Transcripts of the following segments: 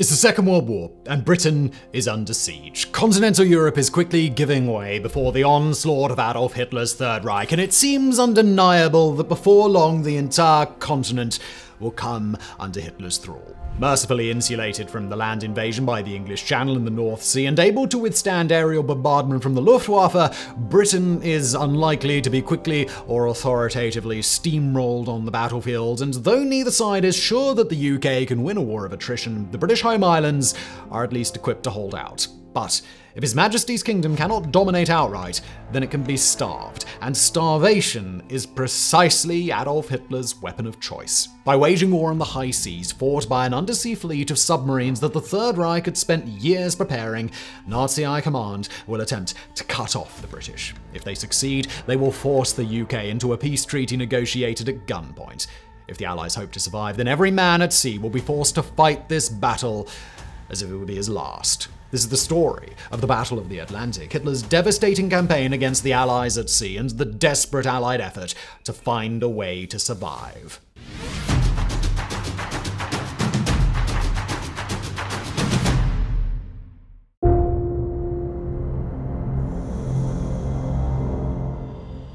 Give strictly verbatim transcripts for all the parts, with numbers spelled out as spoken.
It's the Second World War, and Britain is under siege. Continental Europe is quickly giving way before the onslaught of Adolf Hitler's Third Reich, and it seems undeniable that before long the entire continent will come under Hitler's thrall. Mercifully insulated from the land invasion by the English Channel and the North Sea, and able to withstand aerial bombardment from the Luftwaffe, Britain is unlikely to be quickly or authoritatively steamrolled on the battlefield, and though neither side is sure that the U K can win a war of attrition, the British Home Islands are at least equipped to hold out. But if His Majesty's kingdom cannot dominate outright, then it can be starved, and starvation is precisely Adolf Hitler's weapon of choice. By waging war on the high seas, fought by an undersea fleet of submarines that the Third Reich had spent years preparing, Nazi High Command will attempt to cut off the British. If they succeed, they will force the U K into a peace treaty negotiated at gunpoint. If the Allies hope to survive, then every man at sea will be forced to fight this battle as if it would be his last. This is the story of the Battle of the Atlantic, Hitler's devastating campaign against the Allies at sea, and the desperate Allied effort to find a way to survive.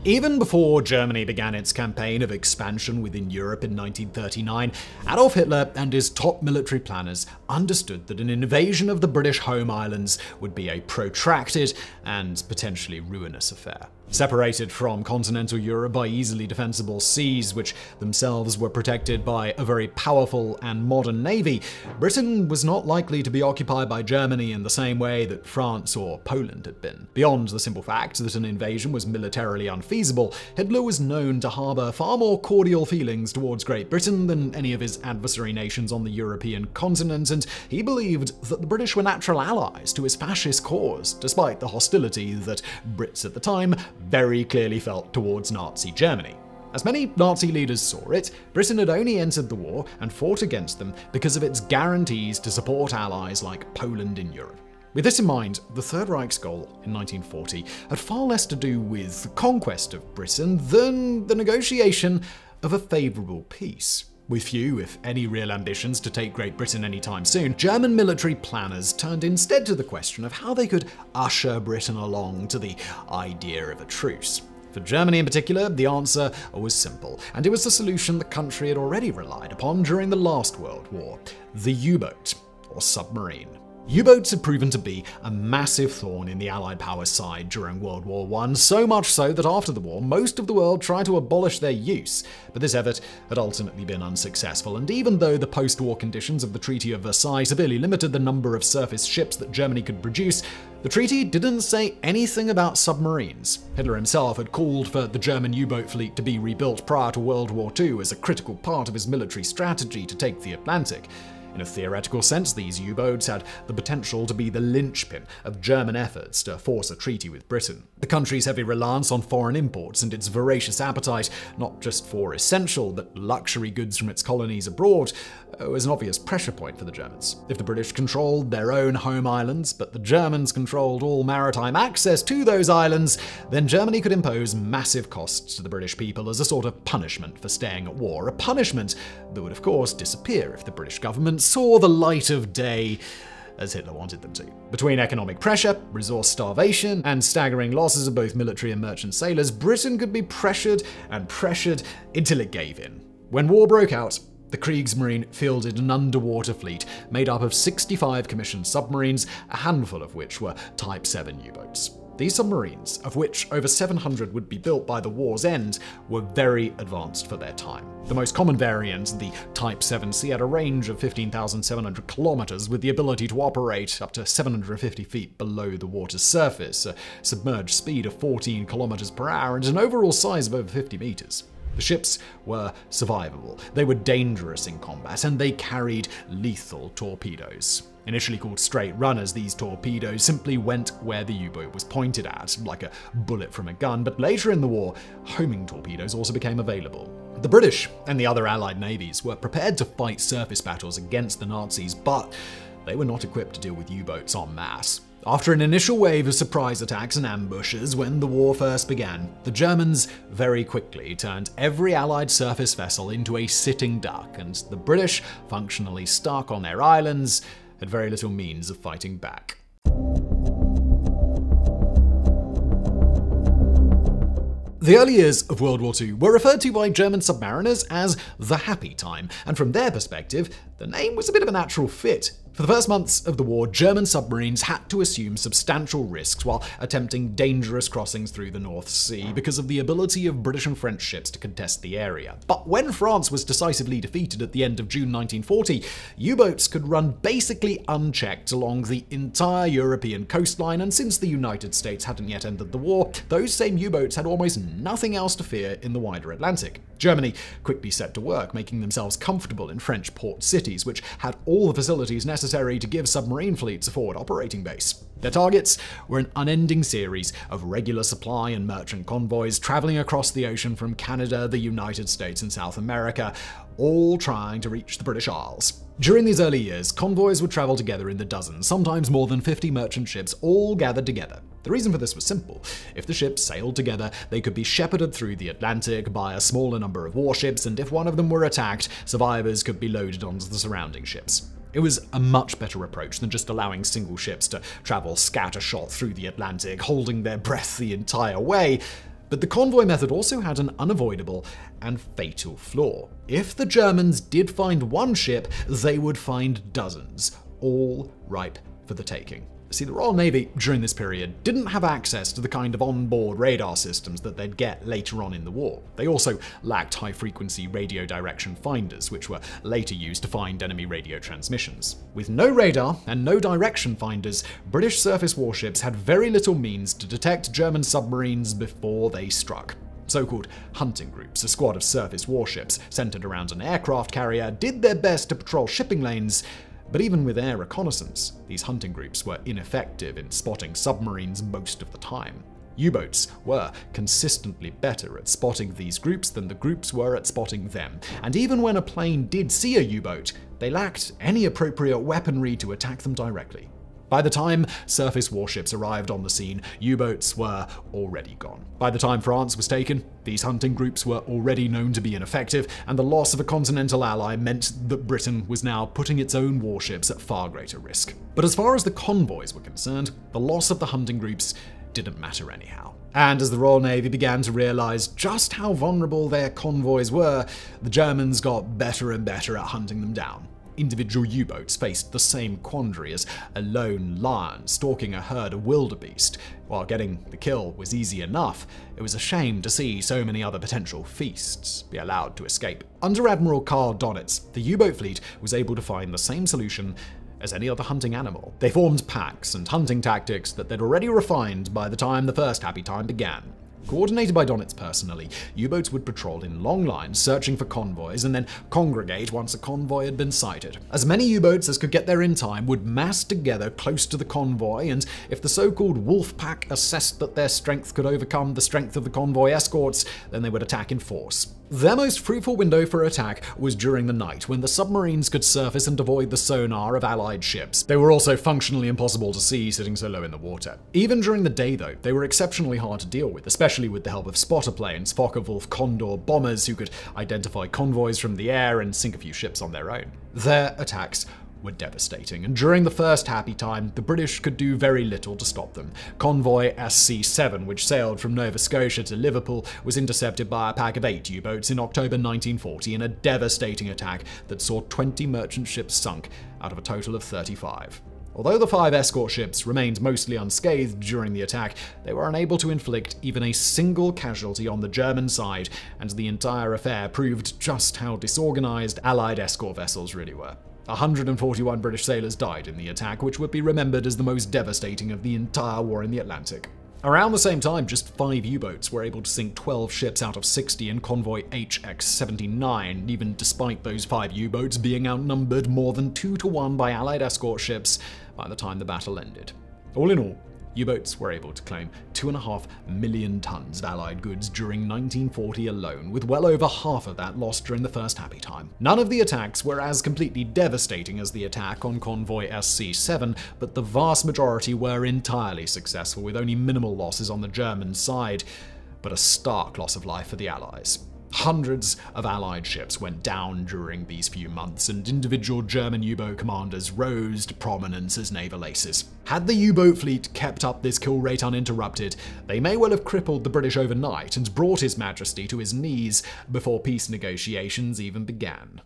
Even before Germany began its campaign of expansion within Europe in nineteen thirty-nine, Adolf Hitler and his top military planners understood that an invasion of the British home islands would be a protracted and potentially ruinous affair. Separated from continental Europe by easily defensible seas, which themselves were protected by a very powerful and modern navy, Britain was not likely to be occupied by Germany in the same way that France or Poland had been. Beyond the simple fact that an invasion was militarily unfeasible, Feasible, Hitler was known to harbour far more cordial feelings towards Great Britain than any of his adversary nations on the European continent, and he believed that the British were natural allies to his fascist cause, despite the hostility that Brits at the time very clearly felt towards Nazi Germany. As many Nazi leaders saw it, Britain had only entered the war and fought against them because of its guarantees to support allies like Poland in Europe. With this in mind, the Third Reich's goal in nineteen forty had far less to do with the conquest of Britain than the negotiation of a favourable peace. With few, if any, real ambitions to take Great Britain anytime soon, German military planners turned instead to the question of how they could usher Britain along to the idea of a truce. For Germany in particular, the answer was simple, and it was the solution the country had already relied upon during the last World War: the U-boat, or submarine. U-boats had proven to be a massive thorn in the Allied power's side during World War One, so much so that after the war, most of the world tried to abolish their use. But this effort had ultimately been unsuccessful, and even though the post-war conditions of the Treaty of Versailles severely limited the number of surface ships that Germany could produce, the treaty didn't say anything about submarines. Hitler himself had called for the German U-boat fleet to be rebuilt prior to World War Two as a critical part of his military strategy to take the Atlantic. In a theoretical sense, these U-boats had the potential to be the linchpin of German efforts to force a treaty with Britain. The country's heavy reliance on foreign imports and its voracious appetite, not just for essential but luxury goods from its colonies abroad, was an obvious pressure point for the Germans. If the British controlled their own home islands, but the Germans controlled all maritime access to those islands, then Germany could impose massive costs to the British people as a sort of punishment for staying at war, a punishment that would of course disappear if the British government saw the light of day as Hitler wanted them to. Between economic pressure, resource starvation, and staggering losses of both military and merchant sailors, Britain could be pressured and pressured until it gave in. When war broke out, the Kriegsmarine fielded an underwater fleet made up of sixty-five commissioned submarines, a handful of which were type seven U-boats. These submarines, of which over seven hundred would be built by the war's end, were very advanced for their time. The most common variant, the type seven C, had a range of fifteen thousand seven hundred kilometers, with the ability to operate up to seven hundred fifty feet below the water's surface, a submerged speed of fourteen kilometers per hour, and an overall size of over fifty meters. The ships were survivable, they were dangerous in combat, and they carried lethal torpedoes. Initially called straight runners, these torpedoes simply went where the U-boat was pointed at, like a bullet from a gun, but later in the war, homing torpedoes also became available. The British and the other Allied navies were prepared to fight surface battles against the Nazis, but they were not equipped to deal with U-boats en masse. After an initial wave of surprise attacks and ambushes when the war first began, the Germans very quickly turned every Allied surface vessel into a sitting duck, and the British, functionally stuck on their islands, had very little means of fighting back. The early years of World War Two were referred to by German submariners as the Happy Time, and from their perspective, the name was a bit of a natural fit. For the first months of the war, German submarines had to assume substantial risks while attempting dangerous crossings through the North Sea because of the ability of British and French ships to contest the area. But when France was decisively defeated at the end of June nineteen forty, U-boats could run basically unchecked along the entire European coastline, and since the United States hadn't yet entered the war, those same U-boats had almost nothing else to fear in the wider Atlantic. Germany quickly set to work, making themselves comfortable in French port cities, which had all the facilities necessary to give submarine fleets a forward operating base. Their targets were an unending series of regular supply and merchant convoys traveling across the ocean from Canada, the United States, and South America, all trying to reach the British Isles. During these early years, convoys would travel together in the dozens, sometimes more than fifty merchant ships all gathered together. The reason for this was simple. If the ships sailed together, they could be shepherded through the Atlantic by a smaller number of warships, and if one of them were attacked, survivors could be loaded onto the surrounding ships. It was a much better approach than just allowing single ships to travel scattershot through the Atlantic, holding their breath the entire way. But the convoy method also had an unavoidable and fatal flaw. If the Germans did find one ship, they would find dozens, all ripe for the taking. See, the Royal Navy during this period didn't have access to the kind of onboard radar systems that they'd get later on in the war. They also lacked high-frequency radio direction finders, which were later used to find enemy radio transmissions. With no radar and no direction finders, British surface warships had very little means to detect German submarines before they struck. So-called hunting groups, a squad of surface warships centered around an aircraft carrier, did their best to patrol shipping lanes. But even with air reconnaissance, these hunting groups were ineffective in spotting submarines most of the time. U-boats were consistently better at spotting these groups than the groups were at spotting them. And even when a plane did see a U-boat, they lacked any appropriate weaponry to attack them directly. By the time surface warships arrived on the scene, U-boats were already gone. By the time France was taken, these hunting groups were already known to be ineffective, and the loss of a continental ally meant that Britain was now putting its own warships at far greater risk. But as far as the convoys were concerned, the loss of the hunting groups didn't matter anyhow. And as the Royal Navy began to realize just how vulnerable their convoys were, the Germans got better and better at hunting them down. Individual U-boats faced the same quandary as a lone lion stalking a herd of wildebeest. While getting the kill was easy enough, it was a shame to see so many other potential feasts be allowed to escape. Under Admiral Karl Dönitz, the U-boat fleet was able to find the same solution as any other hunting animal. They formed packs and hunting tactics that they'd already refined by the time the first Happy Time began. Coordinated by Dönitz personally, U-boats would patrol in long lines, searching for convoys, and then congregate once a convoy had been sighted. As many U-boats as could get there in time would mass together close to the convoy, and if the so-called wolf pack assessed that their strength could overcome the strength of the convoy escorts, then they would attack in force. Their most fruitful window for attack was during the night, when the submarines could surface and avoid the sonar of Allied ships. They were also functionally impossible to see sitting so low in the water. Even during the day, though, they were exceptionally hard to deal with, especially with the help of spotter planes, Focke-Wulf Condor bombers who could identify convoys from the air and sink a few ships on their own. Their attacks were devastating, and during the first Happy Time, the British could do very little to stop them. Convoy S C seven, which sailed from Nova Scotia to Liverpool, was intercepted by a pack of eight U-boats in October nineteen forty in a devastating attack that saw twenty merchant ships sunk out of a total of thirty-five. Although the five escort ships remained mostly unscathed during the attack, they were unable to inflict even a single casualty on the German side, and the entire affair proved just how disorganized Allied escort vessels really were. one hundred forty-one British sailors died in the attack, which would be remembered as the most devastating of the entire war in the Atlantic. Around the same time, just five U-boats were able to sink twelve ships out of sixty in convoy H X seventy-nine, even despite those five U-boats being outnumbered more than two to one by Allied escort ships by the time the battle ended. All in all, U-boats were able to claim two and a half million tons of Allied goods during nineteen forty alone, with well over half of that lost during the first Happy Time. None of the attacks were as completely devastating as the attack on convoy S C seven, but the vast majority were entirely successful, with only minimal losses on the German side, but a stark loss of life for the Allies. Hundreds of Allied ships went down during these few months, and individual German U-boat commanders rose to prominence as naval aces. Had the U-boat fleet kept up this kill rate uninterrupted, they may well have crippled the British overnight and brought His Majesty to his knees before peace negotiations even began.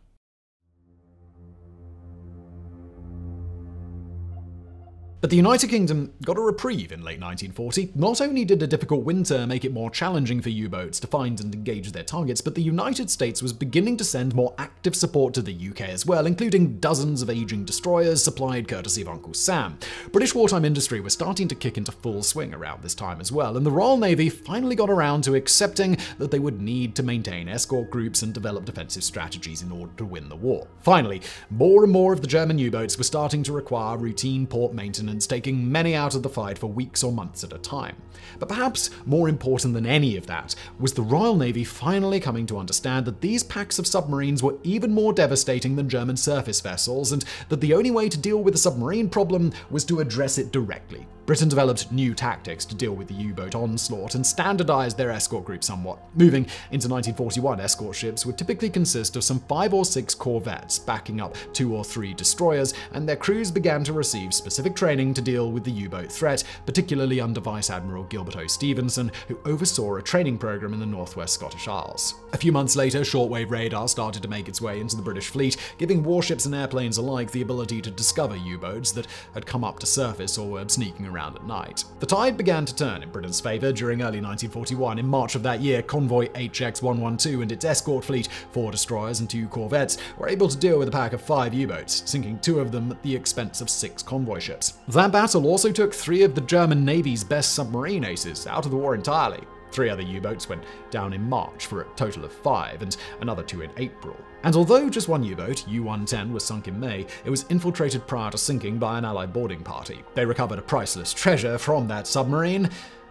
But the United Kingdom got a reprieve in late nineteen forty. Not only did a difficult winter make it more challenging for U-boats to find and engage their targets, but the United States was beginning to send more active support to the U K as well, including dozens of aging destroyers supplied courtesy of Uncle Sam. British wartime industry was starting to kick into full swing around this time as well, and the Royal Navy finally got around to accepting that they would need to maintain escort groups and develop defensive strategies in order to win the war. Finally, more and more of the German U-boats were starting to require routine port maintenance, taking many out of the fight for weeks or months at a time. But perhaps more important than any of that was the Royal Navy finally coming to understand that these packs of submarines were even more devastating than German surface vessels, and that the only way to deal with the submarine problem was to address it directly. Britain developed new tactics to deal with the U-boat onslaught and standardized their escort group somewhat. Moving into nineteen forty-one, escort ships would typically consist of some five or six corvettes backing up two or three destroyers, and their crews began to receive specific training to deal with the U-boat threat, particularly under Vice Admiral Gilbert O. Stevenson, who oversaw a training program in the Northwest Scottish Isles. A few months later, shortwave radar started to make its way into the British fleet, giving warships and airplanes alike the ability to discover U-boats that had come up to surface or were sneaking around at night. The tide began to turn in Britain's favor during early nineteen forty-one. In March of that year, convoy H X one twelve and its escort fleet, four destroyers and two corvettes, were able to deal with a pack of five U-boats, sinking two of them at the expense of six convoy ships. That battle also took three of the German Navy's best submarine aces out of the war entirely. Three other U-boats went down in March for a total of five, and another two in April. And although just one U-boat, U one ten, was sunk in May, it was infiltrated prior to sinking by an Allied boarding party. They recovered a priceless treasure from that submarine,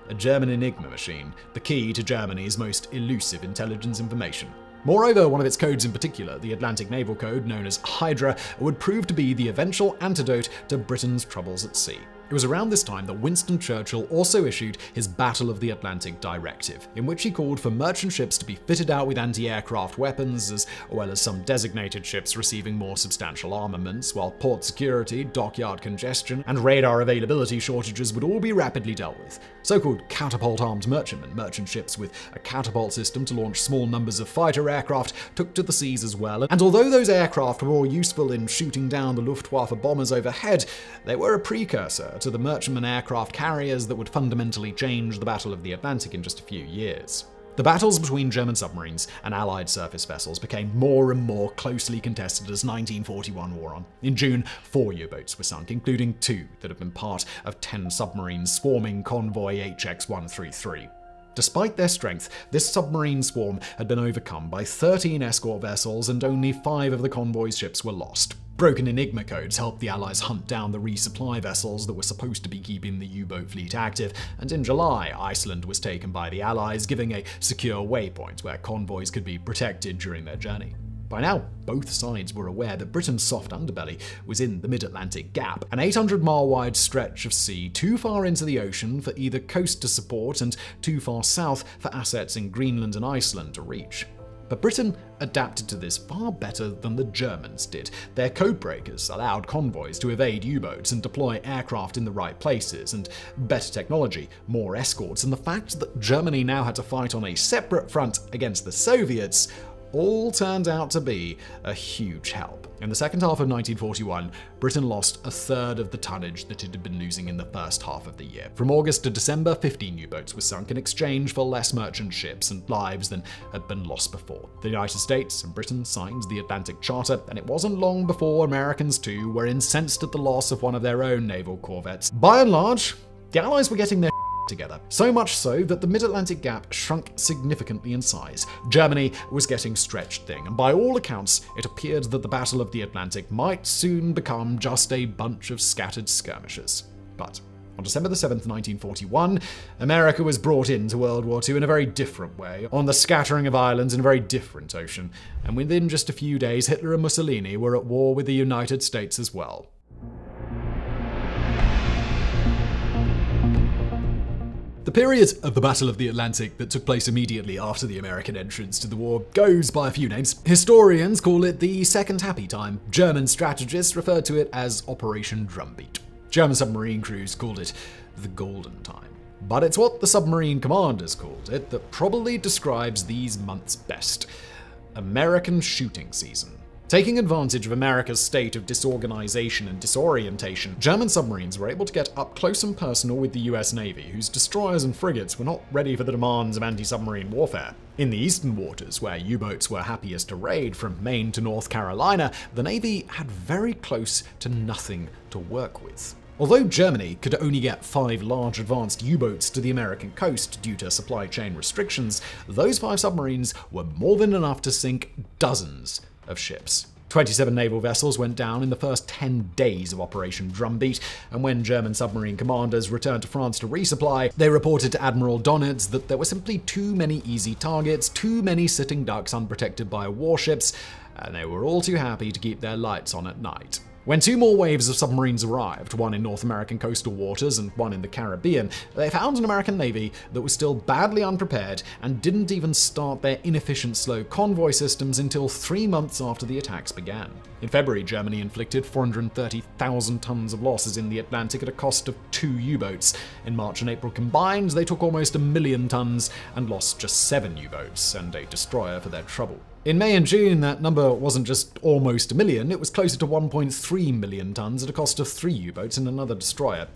a German Enigma machine, the key to Germany's most elusive intelligence information. Moreover, one of its codes in particular, the Atlantic Naval Code, known as Hydra, would prove to be the eventual antidote to Britain's troubles at sea. It was around this time that Winston Churchill also issued his Battle of the Atlantic Directive, in which he called for merchant ships to be fitted out with anti-aircraft weapons, as well as some designated ships receiving more substantial armaments, while port security, dockyard congestion, and radar availability shortages would all be rapidly dealt with. So-called catapult-armed merchantmen, merchant ships with a catapult system to launch small numbers of fighter aircraft, took to the seas as well, and although those aircraft were more useful in shooting down the Luftwaffe bombers overhead, they were a precursor to the merchantman aircraft carriers that would fundamentally change the Battle of the Atlantic in just a few years. The battles between German submarines and Allied surface vessels became more and more closely contested as nineteen forty-one wore on. In June, four U-boats were sunk, including two that had been part of ten submarines swarming convoy H X one thirty-three. Despite their strength, this submarine swarm had been overcome by thirteen escort vessels, and only five of the convoy's ships were lost. Broken Enigma codes helped the Allies hunt down the resupply vessels that were supposed to be keeping the U-boat fleet active, and in July, Iceland was taken by the Allies, giving a secure waypoint where convoys could be protected during their journey. By now, both sides were aware that Britain's soft underbelly was in the mid-Atlantic Gap, an eight hundred mile wide stretch of sea too far into the ocean for either coast to support and too far south for assets in Greenland and Iceland to reach. But Britain adapted to this far better than the Germans did. Their codebreakers allowed convoys to evade U-boats and deploy aircraft in the right places, and better technology, more escorts, and the fact that Germany now had to fight on a separate front against the Soviets all turned out to be a huge help. In the second half of nineteen forty-one, Britain lost a third of the tonnage that it had been losing in the first half of the year. From August to December, fifteen U-boats were sunk in exchange for less merchant ships and lives than had been lost before. The United States and Britain signed the Atlantic Charter, and it wasn't long before Americans too were incensed at the loss of one of their own naval corvettes. By and large, the Allies were getting their together, so much so that the mid-Atlantic Gap shrunk significantly in size. Germany was getting stretched thin, and by all accounts, it appeared that the Battle of the Atlantic might soon become just a bunch of scattered skirmishes. But on December the seventh, nineteen forty-one, America was brought into World War Two in a very different way, on the scattering of islands in a very different ocean, and within just a few days, Hitler and Mussolini were at war with the United States as well. The period of the Battle of the Atlantic that took place immediately after the American entrance to the war goes by a few names. Historians call it the Second Happy Time. German strategists referred to it as Operation Drumbeat. German submarine crews called it the Golden Time. But it's what the submarine commanders called it that probably describes these months best. American Shooting Season. Taking advantage of America's state of disorganization and disorientation, German submarines were able to get up close and personal with the U S Navy, whose destroyers and frigates were not ready for the demands of anti-submarine warfare. In the eastern waters, where U-boats were happiest to raid from Maine to North Carolina, the Navy had very close to nothing to work with. Although Germany could only get five large advanced U-boats to the American coast due to supply chain restrictions, those five submarines were more than enough to sink dozens of ships. twenty-seven naval vessels went down in the first ten days of Operation Drumbeat, and when German submarine commanders returned to France to resupply, they reported to Admiral Dönitz that there were simply too many easy targets, too many sitting ducks unprotected by warships, and they were all too happy to keep their lights on at night. When two more waves of submarines arrived, one in North American coastal waters and one in the Caribbean, they found an American Navy that was still badly unprepared and didn't even start their inefficient slow convoy systems until three months after the attacks began. In February, Germany inflicted four hundred thirty thousand tons of losses in the Atlantic at a cost of two U-boats. In March and April combined, they took almost a million tons and lost just seven U-boats and a destroyer for their trouble. In May and June, that number wasn't just almost a million, it was closer to one point three million tons at a cost of three U-boats and another destroyer.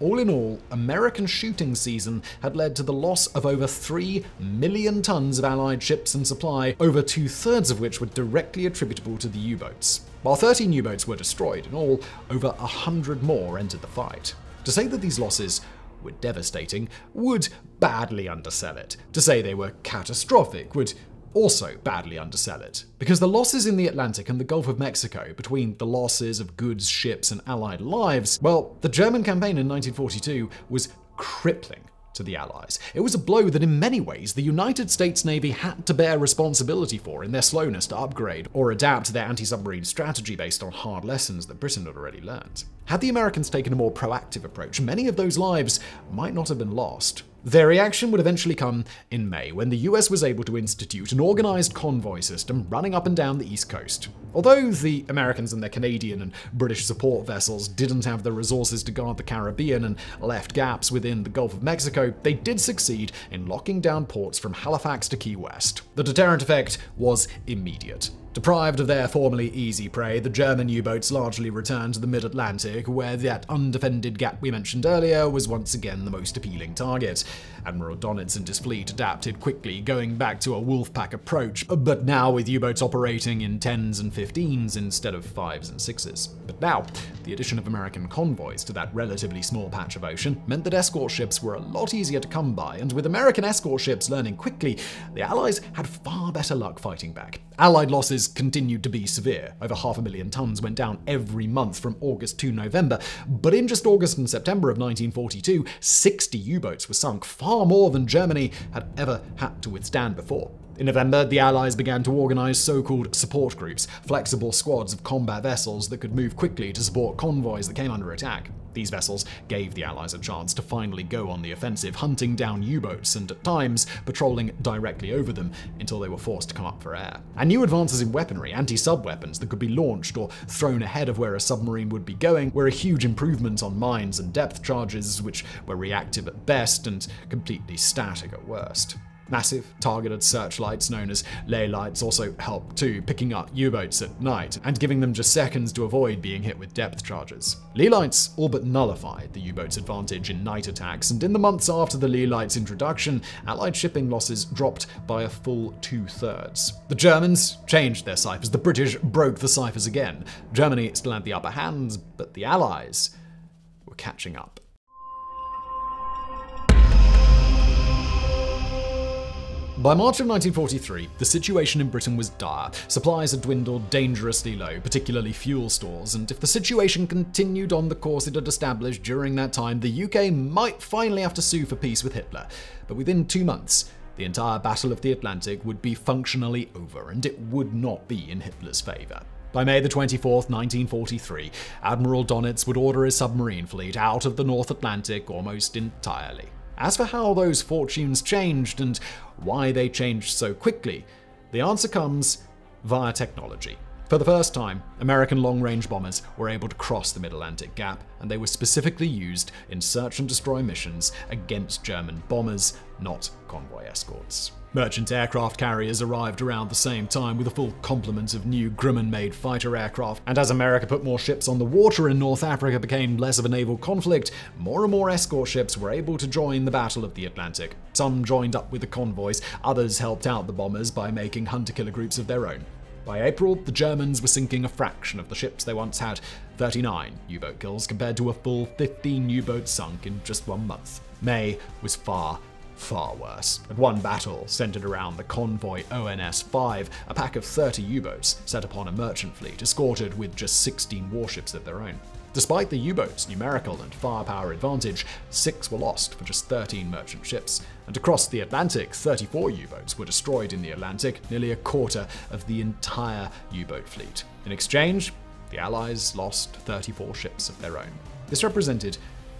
All in all, American shooting season had led to the loss of over three million tons of Allied ships and supply, over two-thirds of which were directly attributable to the U-boats. While thirteen U-boats were destroyed in all, over one hundred more entered the fight. To say that these losses were devastating would badly undersell it. To say they were catastrophic would also badly undersell it, because the losses in the Atlantic and the Gulf of Mexico, between the losses of goods, ships, and Allied lives, well, the German campaign in nineteen forty-two was crippling to the Allies. It was a blow that in many ways the United States Navy had to bear responsibility for in their slowness to upgrade or adapt their anti-submarine strategy based on hard lessons that Britain had already learned. Had the Americans taken a more proactive approach, many of those lives might not have been lost. Their reaction would eventually come in May, when the U S was able to institute an organized convoy system running up and down the East Coast. Although the Americans and their Canadian and British support vessels didn't have the resources to guard the Caribbean and left gaps within the Gulf of Mexico, they did succeed in locking down ports from Halifax to Key West. The deterrent effect was immediate. Deprived of their formerly easy prey, the German U-boats largely returned to the mid-Atlantic, where that undefended gap we mentioned earlier was once again the most appealing target. Admiral Dönitz and his fleet adapted quickly, going back to a wolfpack approach, but now with U-boats operating in tens and fifteens instead of fives and sixes. But now, the addition of American convoys to that relatively small patch of ocean meant that escort ships were a lot easier to come by, and with American escort ships learning quickly, the Allies had far better luck fighting back. Allied losses continued to be severe. Over half a million tons went down every month from August to November, but in just August and September of nineteen forty-two, sixty U-boats were sunk, far more than Germany had ever had to withstand before. In November, the Allies began to organize so-called support groups, flexible squads of combat vessels that could move quickly to support convoys that came under attack. These vessels gave the Allies a chance to finally go on the offensive, hunting down U-boats and, at times, patrolling directly over them until they were forced to come up for air. And new advances in weaponry, anti-sub weapons that could be launched or thrown ahead of where a submarine would be going, were a huge improvement on mines and depth charges, which were reactive at best and completely static at worst. Massive targeted searchlights known as Leigh Lights also helped too, picking up U-boats at night and giving them just seconds to avoid being hit with depth charges. Leigh Lights all but nullified the U-boat's advantage in night attacks, and in the months after the Leigh Lights introduction, Allied shipping losses dropped by a full two-thirds. The Germans changed their ciphers, the British broke the ciphers again. Germany still had the upper hand, but the Allies were catching up. By March of nineteen forty-three, the situation in Britain was dire. Supplies had dwindled dangerously low, particularly fuel stores, and if the situation continued on the course it had established during that time, the U K might finally have to sue for peace with Hitler. But within two months, the entire Battle of the Atlantic would be functionally over, and it would not be in Hitler's favour. By May the twenty-fourth, nineteen forty-three, Admiral Dönitz would order his submarine fleet out of the North Atlantic almost entirely. As for how those fortunes changed and why they changed so quickly, the answer comes via technology. For the first time, American long-range bombers were able to cross the mid-Atlantic gap, and they were specifically used in search and destroy missions against German bombers, not convoy escorts. Merchant aircraft carriers arrived around the same time with a full complement of new Grumman-made fighter aircraft, and as America put more ships on the water and North Africa became less of a naval conflict, more and more escort ships were able to join the Battle of the Atlantic. Some joined up with the convoys, others helped out the bombers by making hunter-killer groups of their own. By April, the Germans were sinking a fraction of the ships they once had, thirty-nine U-boat kills compared to a full fifteen U-boats sunk in just one month. May was far, far worse. And one battle centered around the convoy O N S five, a pack of thirty U-boats set upon a merchant fleet, escorted with just sixteen warships of their own. Despite the U-boats' numerical and firepower advantage, six were lost for just thirteen merchant ships. And across the Atlantic, thirty-four U-boats were destroyed in the Atlantic, nearly a quarter of the entire U-boat fleet. In exchange, the Allies lost thirty-four ships of their own. This represented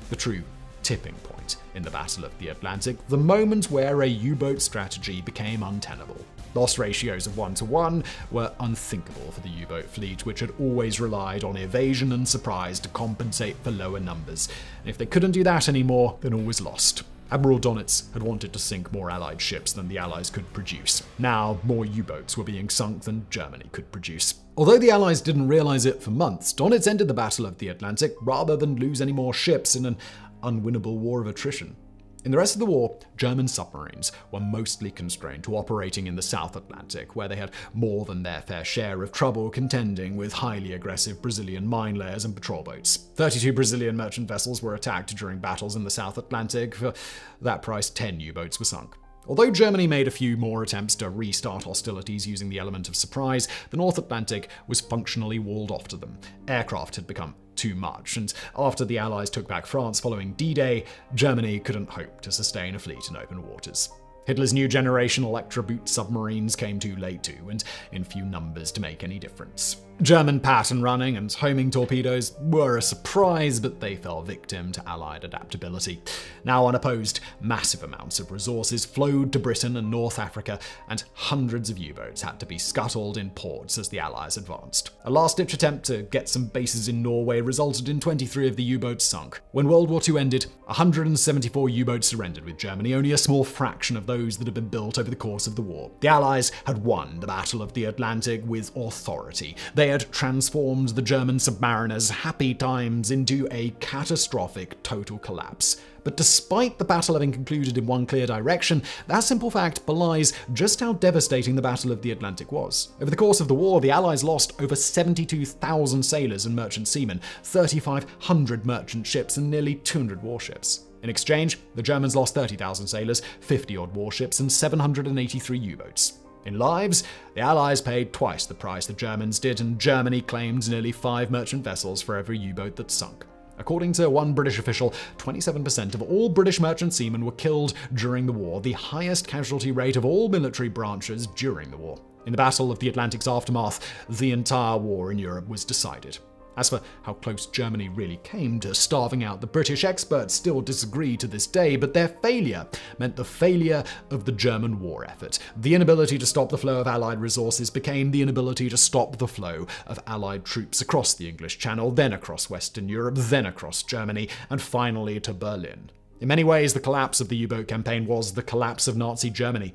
the true tipping point in the Battle of the Atlantic, the moment where a U-boat strategy became untenable. Loss ratios of one to one were unthinkable for the U-boat fleet, which had always relied on evasion and surprise to compensate for lower numbers, and if they couldn't do that anymore, then all was lost. Admiral Dönitz had wanted to sink more Allied ships than the Allies could produce. Now, more U-boats were being sunk than Germany could produce. Although the Allies didn't realize it for months, Dönitz ended the Battle of the Atlantic rather than lose any more ships in an unwinnable war of attrition. In the rest of the war, German submarines were mostly constrained to operating in the South Atlantic, where they had more than their fair share of trouble contending with highly aggressive Brazilian mine layers and patrol boats. thirty-two Brazilian merchant vessels were attacked during battles in the South Atlantic. For that price, ten U-boats were sunk. Although Germany made a few more attempts to restart hostilities using the element of surprise, the North Atlantic was functionally walled off to them. Aircraft had become too much, and after the Allies took back France following D Day, Germany couldn't hope to sustain a fleet in open waters. Hitler's new generation Electroboot submarines came too late too, and in few numbers to make any difference. German pattern running and homing torpedoes were a surprise, but they fell victim to Allied adaptability. Now unopposed, massive amounts of resources flowed to Britain and North Africa, and hundreds of U-boats had to be scuttled in ports as the Allies advanced. A last-ditch attempt to get some bases in Norway resulted in twenty-three of the U-boats sunk. When World War Two ended, one hundred seventy-four U-boats surrendered with Germany, only a small fraction of those that had been built over the course of the war. The Allies had won the Battle of the Atlantic with authority. They had transformed the German submariners' happy times into a catastrophic total collapse. But despite the battle having concluded in one clear direction, that simple fact belies just how devastating the Battle of the Atlantic was. Over the course of the war, the Allies lost over seventy-two thousand sailors and merchant seamen, three thousand five hundred merchant ships, and nearly two hundred warships. In exchange, the Germans lost thirty thousand sailors, fifty-odd warships, and seven hundred eighty-three U-boats. In lives, the Allies paid twice the price the Germans did, and Germany claimed nearly five merchant vessels for every U-boat that sunk. According to one British official, twenty-seven percent of all British merchant seamen were killed during the war, the highest casualty rate of all military branches during the war. In the Battle of the Atlantic's aftermath, the entire war in Europe was decided. As for how close Germany really came to starving out the British, experts still disagree to this day, but their failure meant the failure of the German war effort. The inability to stop the flow of Allied resources became the inability to stop the flow of Allied troops across the English Channel, then across Western Europe, then across Germany, and finally to Berlin. In many ways, the collapse of the U-boat campaign was the collapse of Nazi Germany.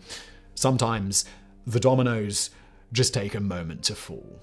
Sometimes the dominoes just take a moment to fall.